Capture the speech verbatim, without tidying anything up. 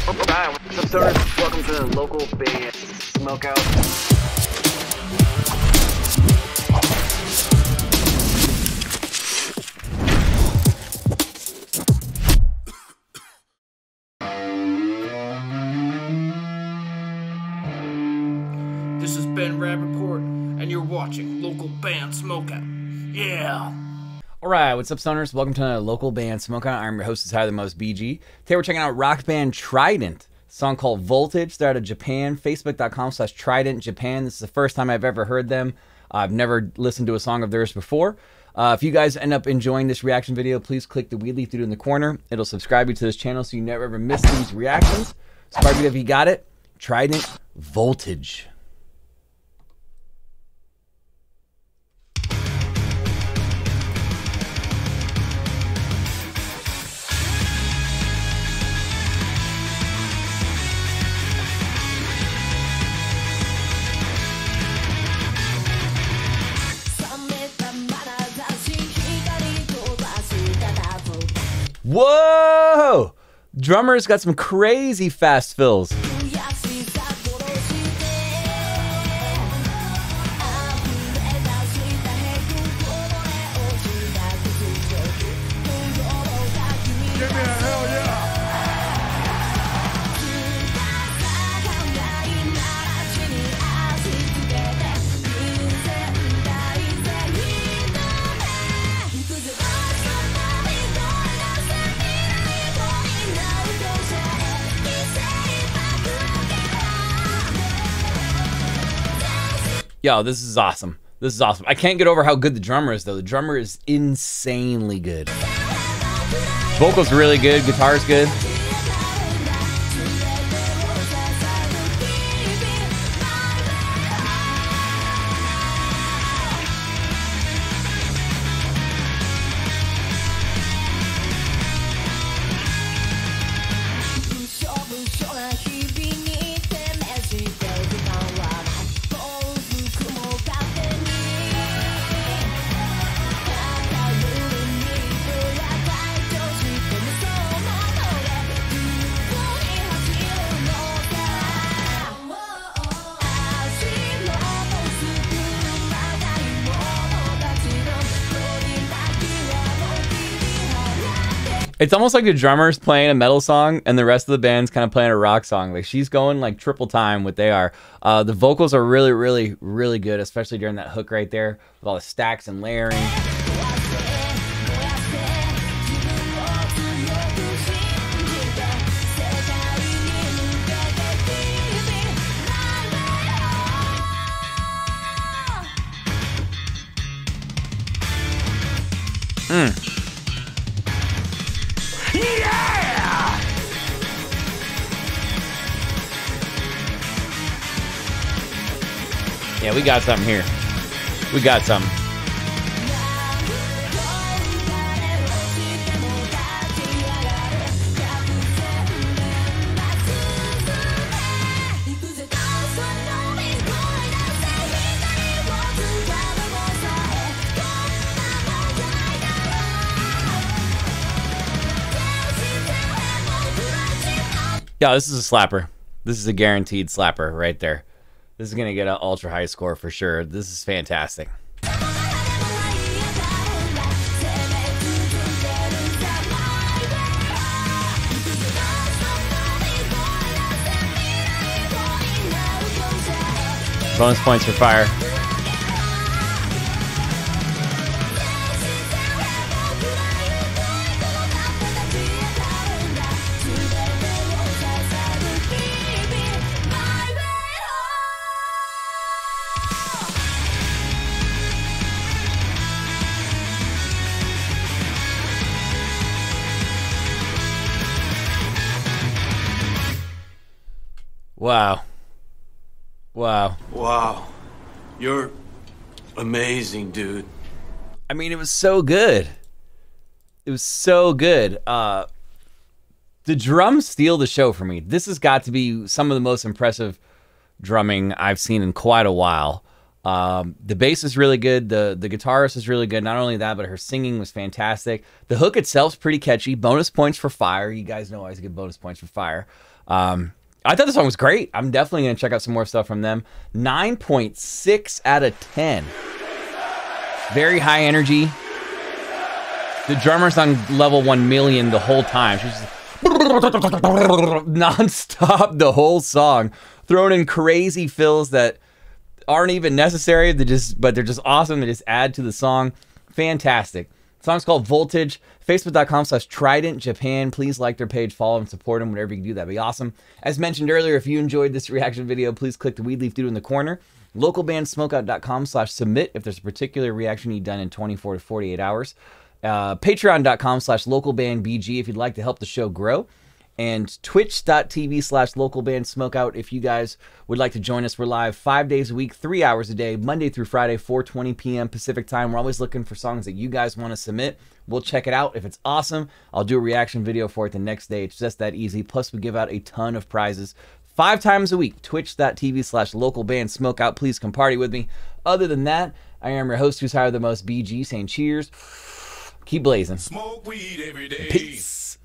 Hi, what's up, sir? Welcome to the Local Band Smokeout. This is Ben Rabbitport, and you're watching Local Band Smokeout. Yeah! Alright, what's up, stoners? Welcome to another Local Band Smokeout. I'm your host, it's Higher Than Most, B G. Today we're checking out rock band Trident, a song called Voltage. They're out of Japan, facebook.com slash Trident Japan. This is the first time I've ever heard them. I've never listened to a song of theirs before. Uh, if you guys end up enjoying this reaction video, please click the weed leaf dude in the corner. It'll subscribe you to this channel so you never ever miss these reactions. Subscribe you if you got it. Trident, Voltage. Whoa! Drummer's got some crazy fast fills. Yo, this is awesome. This is awesome. I can't get over how good the drummer is, though. The drummer is insanely good. Vocals really good. Guitar's good. It's almost like the drummer's playing a metal song and the rest of the band's kind of playing a rock song. Like, she's going like triple time what they are. Uh, the vocals are really, really, really good, especially during that hook right there with all the stacks and layering. Mm. Yeah, we got something here. We got something. Yeah, this is a slapper. This is a guaranteed slapper right there. This is going to get an ultra high score for sure. This is fantastic. Bonus points for fire. Wow. Wow. Wow. You're amazing, dude. I mean, it was so good. It was so good. Uh, the drums steal the show for me. This has got to be some of the most impressive drumming I've seen in quite a while. Um, the bass is really good. The, the guitarist is really good. Not only that, but her singing was fantastic. The hook itself's pretty catchy. Bonus points for Fire. You guys know I always get bonus points for Fire. Um, I thought the song was great. I'm definitely going to check out some more stuff from them. nine point six out of ten. Very high energy. The drummer's on level one million the whole time. She's non-stop the whole song. Throwing in crazy fills that aren't even necessary. They just, but they're just awesome. They just add to the song. Fantastic. The song's called Voltage. Facebook.com slash Trident Japan. Please like their page, follow and support them. Whatever you can do, that'd be awesome. As mentioned earlier, if you enjoyed this reaction video, please click the Weed Leaf Dude in the corner. Localbandsmokeout.com slash submit if there's a particular reaction you've done in twenty-four to forty-eight hours. Uh, Patreon.com slash localbandbg if you'd like to help the show grow. And twitch.tv slash localbandsmokeout if you guys would like to join us. We're live five days a week, three hours a day, Monday through Friday, four twenty p m Pacific time. We're always looking for songs that you guys want to submit. We'll check it out. If it's awesome, I'll do a reaction video for it the next day. It's just that easy. Plus, we give out a ton of prizes five times a week. Twitch.tv slash localbandsmokeout. Please come party with me. Other than that, I am your host who's higher than most, B G, saying cheers. Keep blazing. Smoke weed every day. Peace.